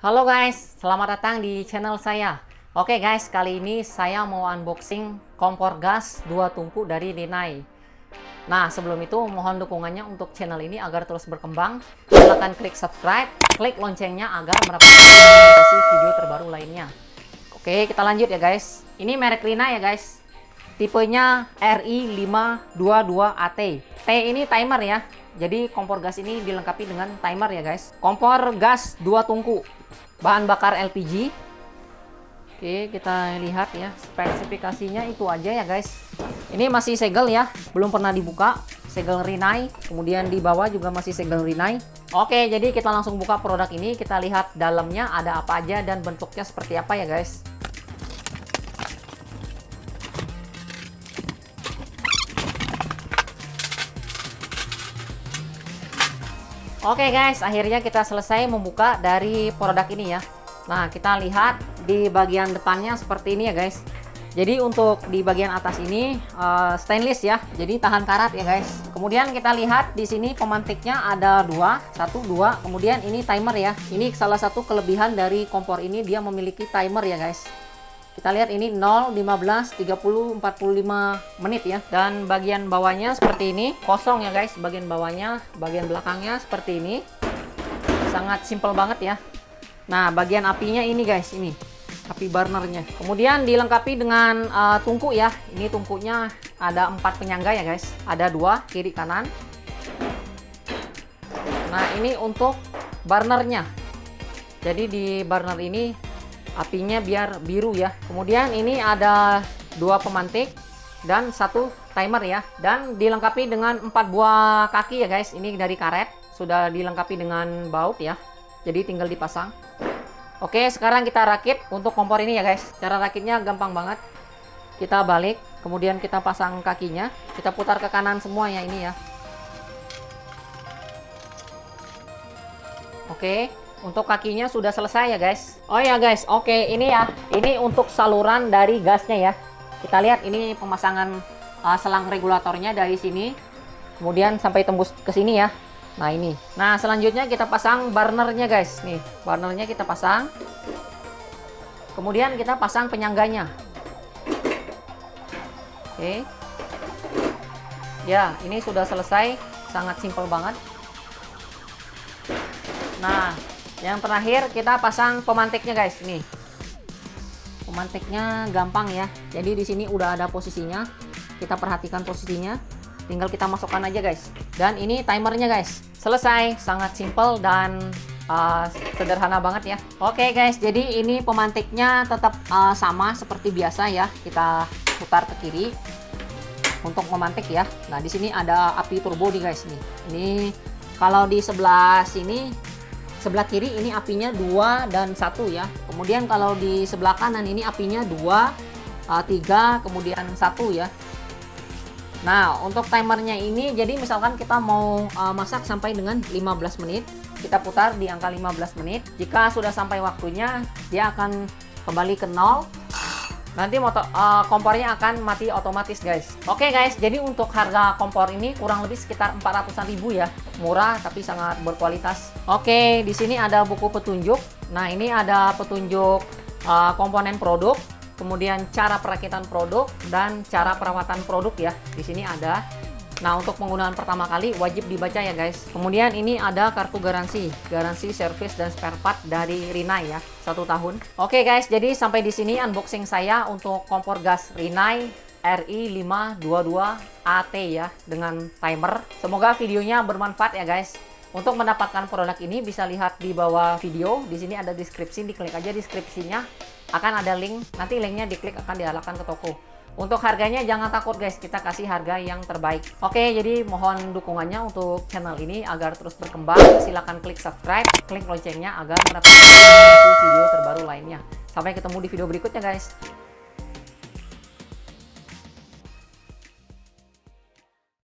Halo guys, selamat datang di channel saya. Oke guys, kali ini saya mau unboxing kompor gas 2 tungku dari Rinnai. Nah, sebelum itu mohon dukungannya untuk channel ini agar terus berkembang. Silahkan klik subscribe, klik loncengnya agar mendapatkan notifikasi video terbaru lainnya. Oke, kita lanjut ya guys. Ini merek Rinnai ya guys. Tipenya RI 522AT T. Ini timer ya. Jadi kompor gas ini dilengkapi dengan timer ya guys. Kompor gas 2 tungku, bahan bakar LPG. Oke, kita lihat ya, spesifikasinya itu aja ya guys. Ini masih segel ya, belum pernah dibuka, segel Rinnai. Kemudian di bawah juga masih segel Rinnai. Oke, jadi kita langsung buka produk ini, kita lihat dalamnya ada apa aja dan bentuknya seperti apa ya guys. Oke guys, akhirnya kita selesai membuka dari produk ini ya. Nah, kita lihat di bagian depannya seperti ini ya guys. Jadi untuk di bagian atas ini stainless ya, jadi tahan karat ya guys. Kemudian kita lihat di sini pemantiknya ada 2, 1, 2. Kemudian ini timer ya. Ini salah satu kelebihan dari kompor ini, dia memiliki timer ya guys. Kita lihat ini 0, 15, 30, 45 menit ya. Dan bagian bawahnya seperti ini, kosong ya guys. Bagian bawahnya, bagian belakangnya seperti ini. Sangat simple banget ya. Nah, bagian apinya ini guys, ini api burnernya. Kemudian dilengkapi dengan tungku ya. Ini tungkunya ada 4 penyangga ya guys. Ada 2 kiri kanan. Nah, ini untuk burnernya. Jadi di burner ini apinya biar biru ya. Kemudian ini ada 2 pemantik dan 1 timer ya. Dan dilengkapi dengan 4 buah kaki ya guys. Ini dari karet, sudah dilengkapi dengan baut ya. Jadi tinggal dipasang. Oke, sekarang kita rakit untuk kompor ini ya guys. Cara rakitnya gampang banget. Kita balik, kemudian kita pasang kakinya. Kita putar ke kanan semua ya ini ya. Oke. Untuk kakinya sudah selesai ya guys. Oh ya guys, oke ini ya. Ini untuk saluran dari gasnya ya. Kita lihat ini pemasangan selang regulatornya dari sini. Kemudian sampai tembus ke sini ya. Nah ini. Nah, selanjutnya kita pasang burnernya guys. Nih, burnernya kita pasang. Kemudian kita pasang penyangganya. Oke. Ya, ini sudah selesai. Sangat simpel banget. Nah, yang terakhir kita pasang pemantiknya guys, nih. Pemantiknya gampang ya. Jadi di sini udah ada posisinya. Kita perhatikan posisinya. Tinggal kita masukkan aja guys. Dan ini timernya guys. Selesai, sangat simple dan sederhana banget ya. Oke guys, jadi ini pemantiknya tetap sama seperti biasa ya. Kita putar ke kiri untuk memantik ya. Nah, di sini ada api turbo nih guys nih. Ini kalau di sebelah sini, sebelah kiri ini apinya 2 dan 1 ya. Kemudian kalau di sebelah kanan ini apinya 2, 3, kemudian 1 ya. Nah, untuk timernya ini, jadi misalkan kita mau masak sampai dengan 15 menit. Kita putar di angka 15 menit. Jika sudah sampai waktunya, dia akan kembali ke 0. Nanti kompornya akan mati otomatis guys. Oke guys, jadi untuk harga kompor ini kurang lebih sekitar 400.000 ya. Murah tapi sangat berkualitas. Oke, di sini ada buku petunjuk. Nah, ini ada petunjuk komponen produk, kemudian cara perakitan produk dan cara perawatan produk ya. Di sini ada. Nah, untuk penggunaan pertama kali wajib dibaca ya guys. Kemudian ini ada kartu garansi, garansi servis dan spare part dari Rinnai ya. 1 tahun. Oke guys, jadi sampai di sini unboxing saya untuk kompor gas Rinnai RI 522AT ya, dengan timer. Semoga videonya bermanfaat ya guys. Untuk mendapatkan produk ini bisa lihat di bawah video. Di sini ada deskripsi, diklik aja deskripsinya. Akan ada link. Nanti linknya diklik akan diarahkan ke toko. Untuk harganya jangan takut guys, kita kasih harga yang terbaik. Oke, jadi mohon dukungannya untuk channel ini agar terus berkembang. Silahkan klik subscribe, klik loncengnya agar mendapatkan video terbaru lainnya. Sampai ketemu di video berikutnya guys.